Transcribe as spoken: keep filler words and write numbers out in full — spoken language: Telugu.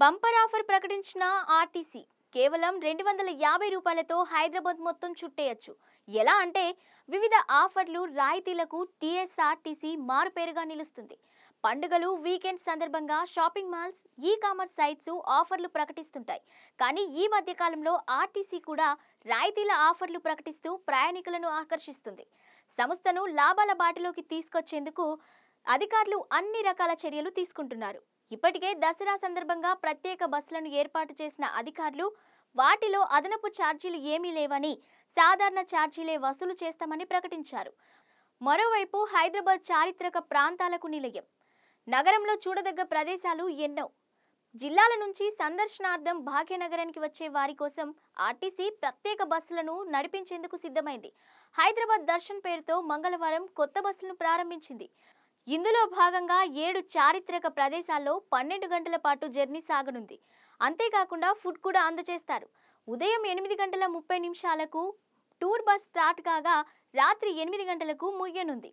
బంపర్ ఆఫర్ ప్రకటించిన ఆర్టీసీ కేవలం రెండు వందల యాభై రూపాయలతో హైదరాబాద్ మొత్తం చుట్టేయచ్చు. ఎలా అంటే వివిధ ఆఫర్లు రాయితీలకు టీఎస్ఆర్టీసీ మారుపేరుగా నిలుస్తుంది. పండుగలు వీకెండ్ సందర్భంగా shopping malls, e commerce sites ఆఫర్లు ప్రకటిస్తుంటాయి. కానీ ఈ మధ్య కాలంలో ఆర్టీసీ కూడా రాయితీల ఆఫర్లు ప్రకటిస్తూ ప్రయాణికులను ఆకర్షిస్తుంది. సంస్థను లాభాల బాటలోకి తీసుకొచ్చేందుకు అధికారులు అన్ని రకాల చర్యలు తీసుకుంటున్నారు. ఇప్పటికే దసరా సందర్భంగా ప్రత్యేక బస్సులను ఏర్పాటు చేసిన అధికారులు వాటిలో అదనపు ఛార్జీలు ఏమీ లేవని, సాధారణ ఛార్జీలే వసూలు చేస్తామని ప్రకటించారు. మరోవైపు హైదరాబాద్ చారిత్రక ప్రాంతాలకు నిలయం. నగరంలో చూడదగ్గ ప్రదేశాలు ఎన్నో. జిల్లాల నుంచి సందర్శనార్థం భాగ్యనగరానికి వచ్చే వారి కోసం ఆర్టీసీ ప్రత్యేక బస్సులను నడిపించేందుకు సిద్ధమైంది. హైదరాబాద్ దర్శన్ పేరుతో మంగళవారం కొత్త బస్సులను ప్రారంభించింది. ఇందులో భాగంగా ఏడు చారిత్రక ప్రదేశాల్లో పన్నెండు గంటల పాటు జర్నీ సాగనుంది. అంతేకాకుండా ఫుడ్ కూడా అందజేస్తారు. ఉదయం ఎనిమిది గంటల ముప్పై నిమిషాలకు టూర్ బస్ స్టార్ట్ కాగా రాత్రి ఎనిమిది గంటలకు ముగియనుంది.